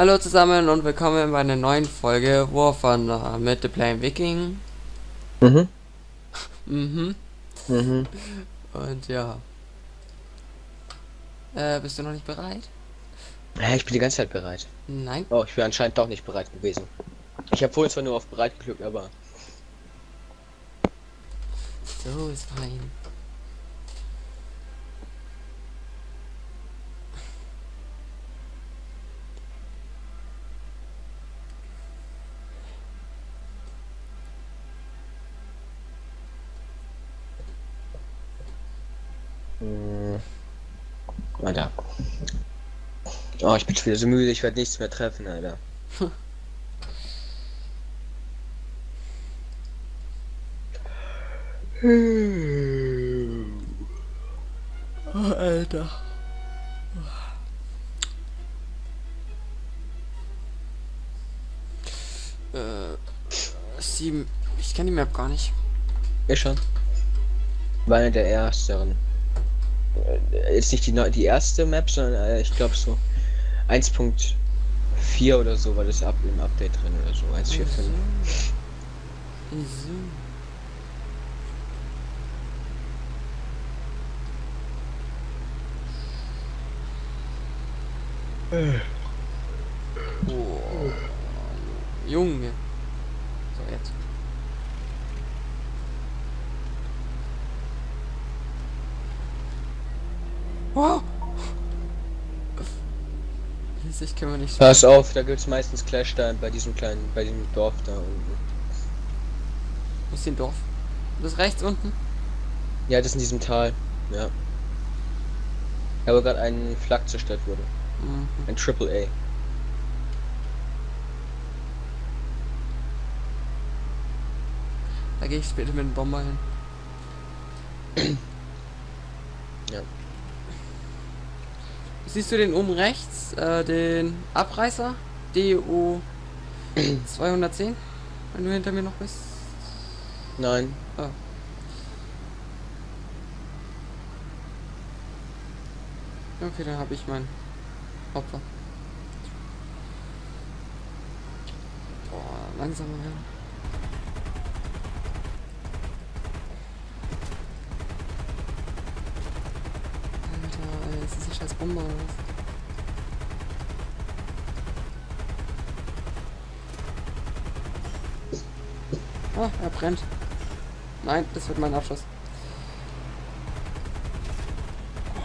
Hallo zusammen und willkommen bei einer neuen Folge War Thunder mit The Plain Wiking. Und ja. Bist du noch nicht bereit? Ja, ich bin die ganze Zeit bereit. Nein. Oh, ich bin anscheinend doch nicht bereit gewesen. Ich habe vorhin zwar nur auf bereit geglückt, aber... So ist fein. Alter. Oh, ich bin schon wieder so müde, ich werde nichts mehr treffen, Alter. Oh, Alter. Sieben. Ich kenne die Map gar nicht. Ich schon. War eine der ersten. Ist nicht die erste Map, sondern ich glaube so 1.4 oder so war das im Update drin oder so. 1.4.5. Oh. Junge. So, jetzt. Wow. Ich kann mir nicht. Pass auf, da gibt's meistens Clash da bei diesem Dorf da unten. Wo ist denn Dorf? Das rechts unten? Ja, das ist in diesem Tal. Ja. Aber gerade ein Flak zerstört wurde. Ein Triple A. Da gehe ich später mit dem Bomber hin. Ja. Siehst du den oben rechts, den Abreißer? DO 210? Wenn du hinter mir noch bist? Nein. Oh. Okay, dann habe ich mein Opfer. Boah, langsamer werden. Alter, jetzt ist eine scheiß Bombe. Oh, er brennt. Nein, das wird mein Abschluss.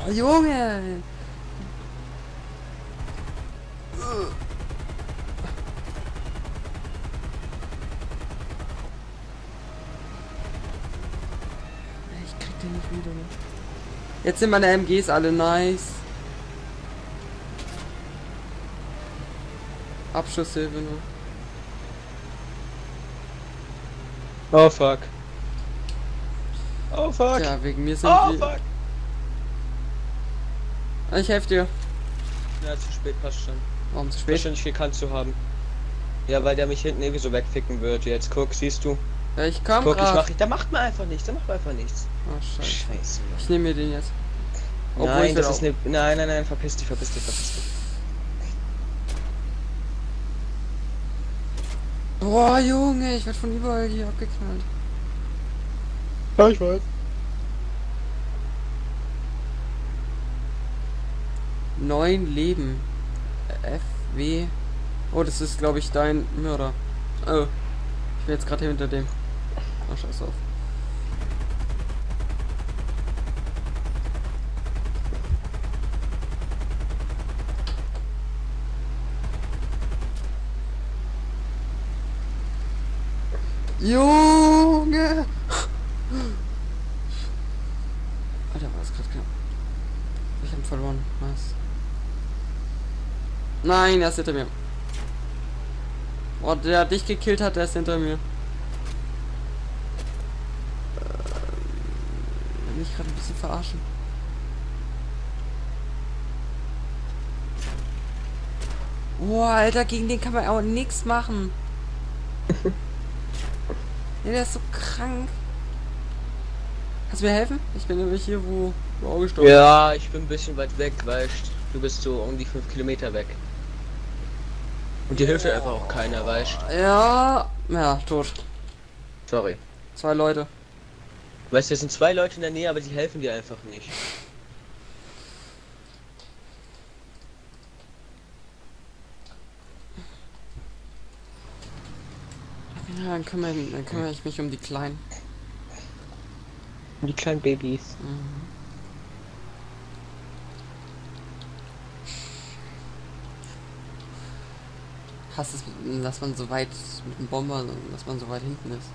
Oh, Junge! Ich krieg den nicht wieder. Jetzt sind meine MGs alle nice. Abschusshilfe nur. Oh fuck. Oh fuck. Ja, wegen mir sind die... Oh fuck. Ich helfe dir. Ja, zu spät, passt schon. Warum zu spät? Wahrscheinlich viel Kant zu haben. Ja, weil der mich hinten irgendwie so wegficken wird. Jetzt guck, siehst du? Ja, ich komm grad. Da macht man einfach nichts, Oh, scheiße. Ich nehme mir den jetzt. Obwohl nein, das ist eine... Nein, nein, nein, verpiss dich, verpiss dich, verpiss dich. Boah, Junge, ich werd von überall hier abgeknallt. Ja, ich weiß. Neun Leben. FW. Oh, das ist, glaube ich, dein Mörder. Oh. Ich bin jetzt gerade hier hinter dem. Oh, scheiß auf. Junge! Alter, war das gerade knapp. Ich hab verloren. Nice. Nein, er ist hinter mir. Oh, der dich gekillt hat, der ist hinter mir. Will ich gerade ein bisschen verarschen. Oh, Alter, gegen den kann man auch nichts machen. Ja, der ist so krank. Kannst du mir helfen? Ich bin nämlich hier, wo du auch gestorben bist. Ja, ich bin ein bisschen weit weg, weil du bist so um die 5 Kilometer weg. Und die hilft einfach auch keiner, weißt du? Ja, ja, tot. Sorry. 2 Leute. Weißt du, es sind 2 Leute in der Nähe, aber die helfen dir einfach nicht. Ja, dann kümmere ich mich um die Kleinen. Die kleinen Babys. Mhm. Hast es, dass man so weit mit dem Bomber, dass man so weit hinten ist.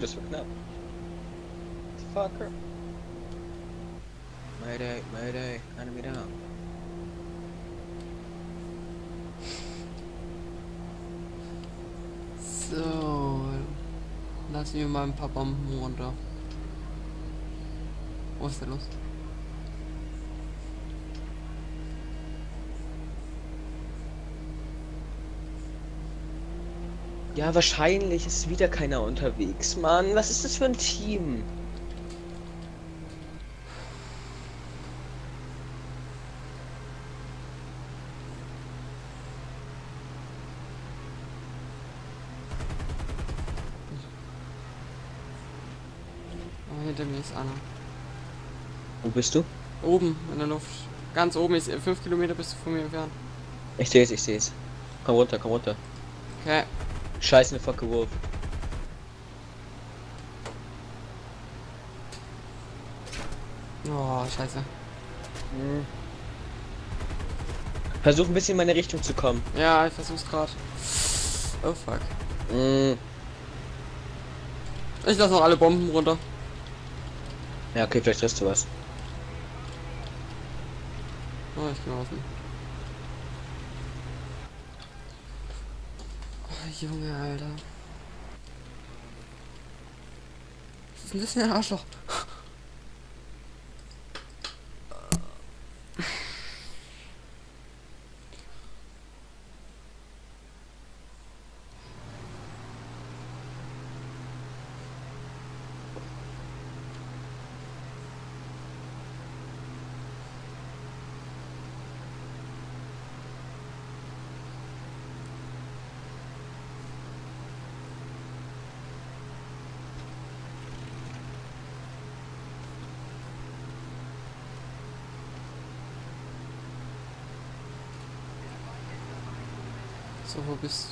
Das war knapp. Fucker. Mayday, Mayday, enemy down. So. Lassen wir mal ein paar Bomben runter. Wo ist der los? Ja, wahrscheinlich ist wieder keiner unterwegs, Mann. Was ist das für ein Team? Oh, hinter mir ist einer. Wo bist du? Oben, in der Luft. Ganz oben, ist 5 Kilometer bist du von mir entfernt. Ich sehe es, ich sehe es. Komm runter, komm runter. Okay. Scheiße, eine Focke-Wulf. Oh, scheiße. Hm. Versuch ein bisschen in meine Richtung zu kommen. Ja, ich versuch's gerade. Oh fuck. Hm. Ich lasse noch alle Bomben runter. Ja, okay, vielleicht triffst du was. Oh, ich bin außen. Junge, Alter. Das ist ein bisschen ein Arschloch. So, wo bist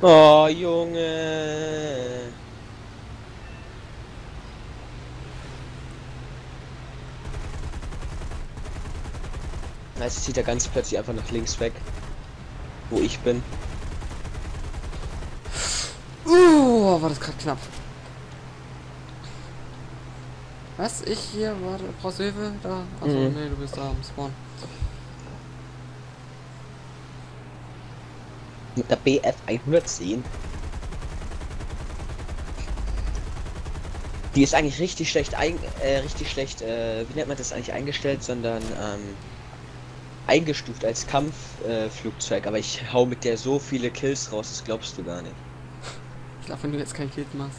du? Oh, Junge! Jetzt zieht er ganz plötzlich einfach nach links weg, wo ich bin. War das gerade knapp. Was? Ich hier? Warte, brauchst du Hilfe? Da? Also, nee, du bist da am Spawn. Mit der BF-110. Die ist eigentlich richtig schlecht, wie nennt man das eigentlich, eingestellt, sondern eingestuft als Kampfflugzeug. Aber ich hau mit der so viele Kills raus, das glaubst du gar nicht. Ich glaube, wenn du jetzt keinen Kill machst.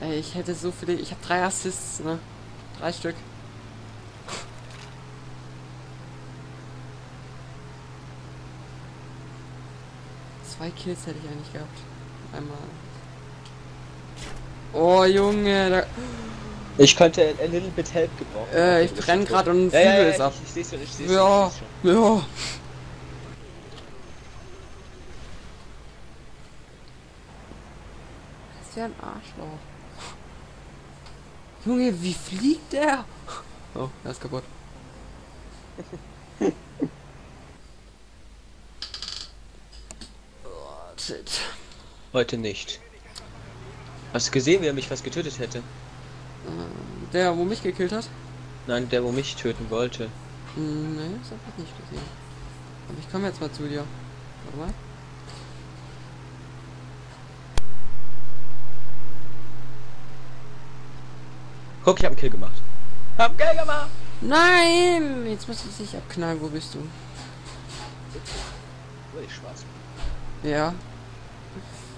Ey, ich hätte so viele... Ich habe 3 Assists, ne? 3 Stück. Zwei Kills hätte ich eigentlich gehabt. Einmal. Oh, Junge, da... Ich könnte a little bit help gebrauchen. Ich brenne gerade und Flügel ist ab. Ich seh's schon, ich seh's schon. Ja. Das ist ja ein Arschloch. Junge, wie fliegt der? Oh, er ist kaputt. Heute nicht. Hast du gesehen, wie er mich fast getötet hätte? Der, wo mich gekillt hat? Nein, der, wo mich töten wollte. Nee, das hab ich nicht gesehen. Aber ich komme jetzt mal zu dir. Warte mal. Guck, ich hab einen Kill gemacht. Hab einen Kill gemacht! Nein! Jetzt muss ich dich abknallen. Wo bist du? Wo ich schwarz bin. Ja.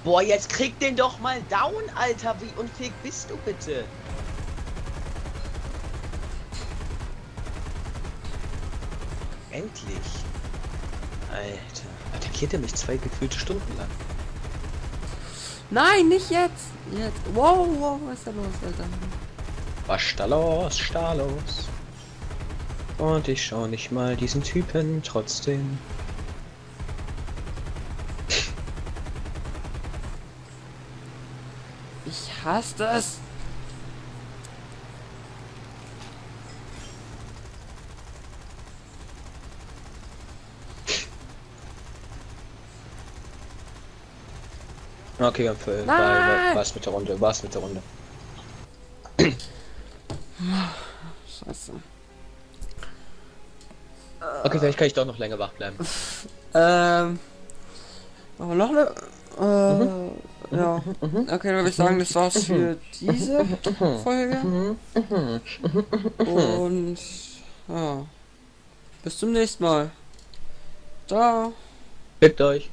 Boah, jetzt krieg den doch mal down, Alter. Wie unfähig bist du bitte? Endlich. Alter. Attackiert er mich 2 gefühlte Stunden lang? Nein, nicht jetzt. Jetzt. Wow, wow, was ist da los, Alter? Was ist da los? Und ich schau nicht mal diesen Typen trotzdem. Ich hasse das. Okay, wir haben für was mit der Runde, Scheiße. Okay, vielleicht kann ich doch noch länger wach bleiben. Machen wir noch eine... Ja. Okay, dann würde ich sagen, das war's für diese Folge. Und... ja. Bis zum nächsten Mal. Ciao. Fickt euch.